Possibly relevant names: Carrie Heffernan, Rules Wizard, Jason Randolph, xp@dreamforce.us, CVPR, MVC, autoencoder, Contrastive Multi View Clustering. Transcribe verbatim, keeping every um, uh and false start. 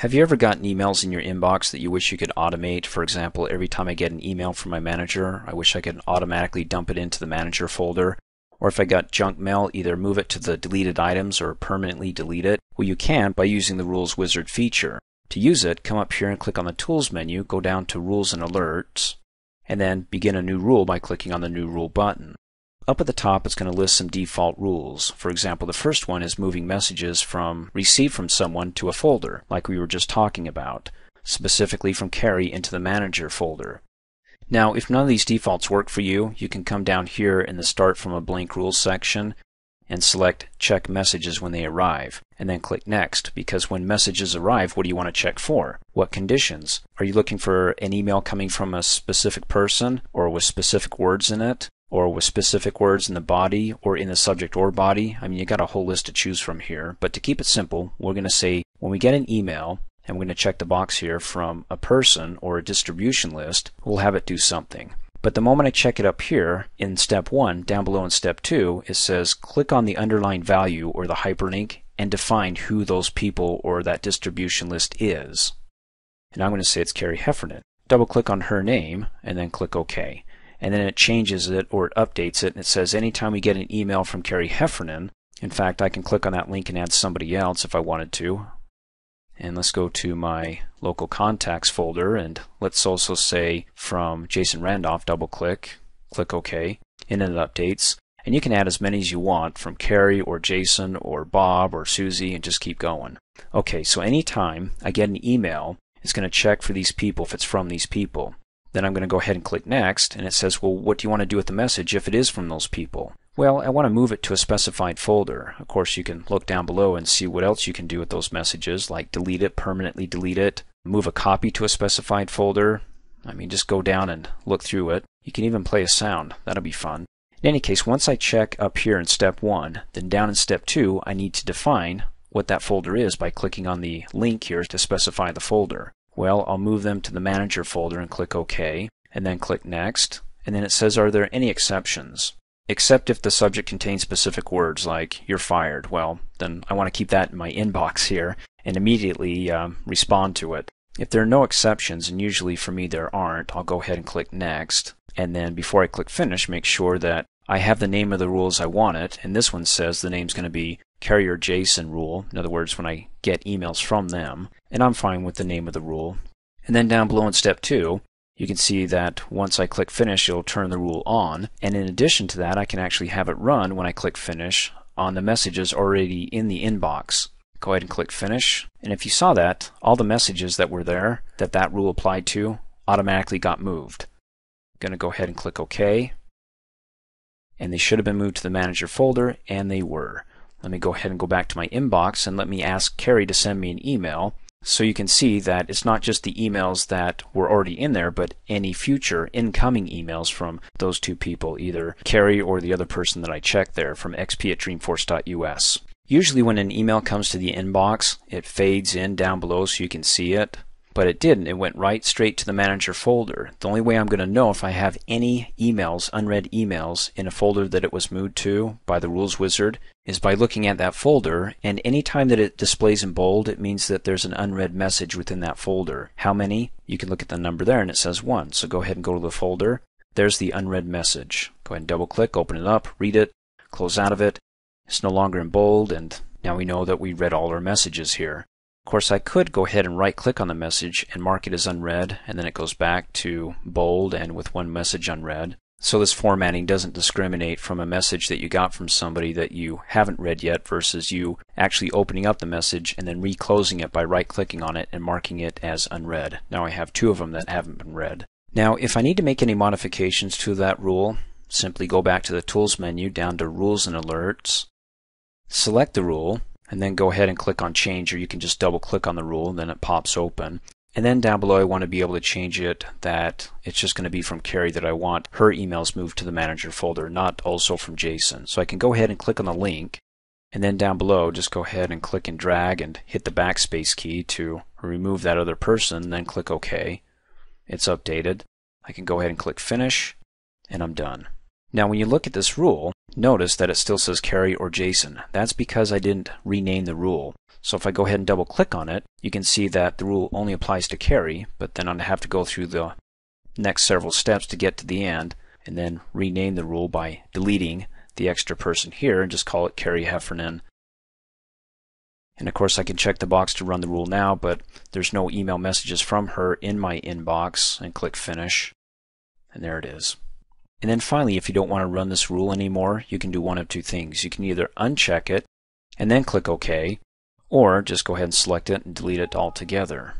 Have you ever gotten emails in your inbox that you wish you could automate? For example, every time I get an email from my manager, I wish I could automatically dump it into the manager folder. Or if I got junk mail, either move it to the deleted items or permanently delete it. Well, you can by using the Rules Wizard feature. To use it, come up here and click on the Tools menu, go down to Rules and Alerts, and then begin a new rule by clicking on the New Rule button. Up at the top, it's going to list some default rules. For example, the first one is moving messages from received from someone to a folder, like we were just talking about, specifically from Carrie into the manager folder. Now, if none of these defaults work for you, you can come down here in the Start from a Blank Rules section and select Check Messages when they arrive, and then click Next, because when messages arrive, what do you want to check for? What conditions? Are you looking for an email coming from a specific person, or with specific words in it, or with specific words in the body or in the subject or body? I mean, you got a whole list to choose from here, but to keep it simple, we're going to say when we get an email, and we're going to check the box here from a person or a distribution list, we'll have it do something. But the moment I check it up here in step one, down below in step two, it says click on the underlined value or the hyperlink and define who those people or that distribution list is. And I'm going to say it's Carrie Heffernan. Double click on her name and then click OK. And then it changes it or it updates it, and it says anytime we get an email from Carrie Heffernan, in fact I can click on that link and add somebody else if I wanted to. And let's go to my local contacts folder, and let's also say from Jason Randolph, double click, click OK, and then it updates. And you can add as many as you want from Carrie or Jason or Bob or Susie and just keep going. Okay, so anytime I get an email, it's going to check for these people if it's from these people. Then I'm going to go ahead and click Next, and it says, well, what do you want to do with the message if it is from those people? Well, I want to move it to a specified folder. Of course, you can look down below and see what else you can do with those messages, like delete it, permanently delete it, move a copy to a specified folder. I mean, just go down and look through it. You can even play a sound. That'll be fun. In any case, once I check up here in step one, then down in step two, I need to define what that folder is by clicking on the link here to specify the folder. Well, I'll move them to the manager folder and click OK, and then click Next, and then it says, are there any exceptions? Except if the subject contains specific words like, you're fired. Well, then I want to keep that in my inbox here and immediately um, respond to it. If there are no exceptions, and usually for me there aren't, I'll go ahead and click Next, and then before I click Finish, make sure that I have the name of the rule as I want it, and this one says the name's going to be Carrie or Jason rule. In other words, when I get emails from them, and I'm fine with the name of the rule. And then down below in step two, you can see that once I click Finish, it'll turn the rule on, and in addition to that, I can actually have it run when I click Finish on the messages already in the inbox. Go ahead and click Finish, and if you saw that, all the messages that were there that that rule applied to automatically got moved. I'm going to go ahead and click OK, and they should have been moved to the manager folder, and they were. Let me go ahead and go back to my inbox and let me ask Carrie to send me an email, so you can see that it's not just the emails that were already in there, but any future incoming emails from those two people, either Carrie or the other person that I checked there, from x p at dreamforce dot u s. Usually when an email comes to the inbox, it fades in down below so you can see it, but it didn't. It went right straight to the manager folder. The only way I'm going to know if I have any emails, unread emails, in a folder that it was moved to by the Rules Wizard is by looking at that folder, and any time that it displays in bold, it means that there's an unread message within that folder. How many? You can look at the number there, and it says one. So go ahead and go to the folder. There's the unread message. Go ahead and double click, open it up, read it, close out of it. It's no longer in bold, and now we know that we read all our messages here. Of course, I could go ahead and right-click on the message and mark it as unread, and then it goes back to bold and with one message unread. So this formatting doesn't discriminate from a message that you got from somebody that you haven't read yet versus you actually opening up the message and then reclosing it by right-clicking on it and marking it as unread. Now I have two of them that haven't been read. Now, if I need to make any modifications to that rule, simply go back to the Tools menu, down to Rules and Alerts, select the rule, and then go ahead and click on Change, or you can just double click on the rule and then it pops open. And then down below I want to be able to change it that it's just going to be from Carrie that I want her emails moved to the manager folder, not also from Jason. So I can go ahead and click on the link, and then down below just go ahead and click and drag and hit the backspace key to remove that other person, then click OK. It's updated. I can go ahead and click Finish, and I'm done. Now when you look at this rule, Notice that it still says Carrie or Jason. That's because I didn't rename the rule. So if I go ahead and double click on it, you can see that the rule only applies to Carrie, but then I'd have to go through the next several steps to get to the end and then rename the rule by deleting the extra person here and just call it Carrie Heffernan. And of course I can check the box to run the rule now, but there's no email messages from her in my inbox, and click finish, and there it is. And then finally, if you don't want to run this rule anymore, you can do one of two things. You can either uncheck it and then click OK, or just go ahead and select it and delete it altogether.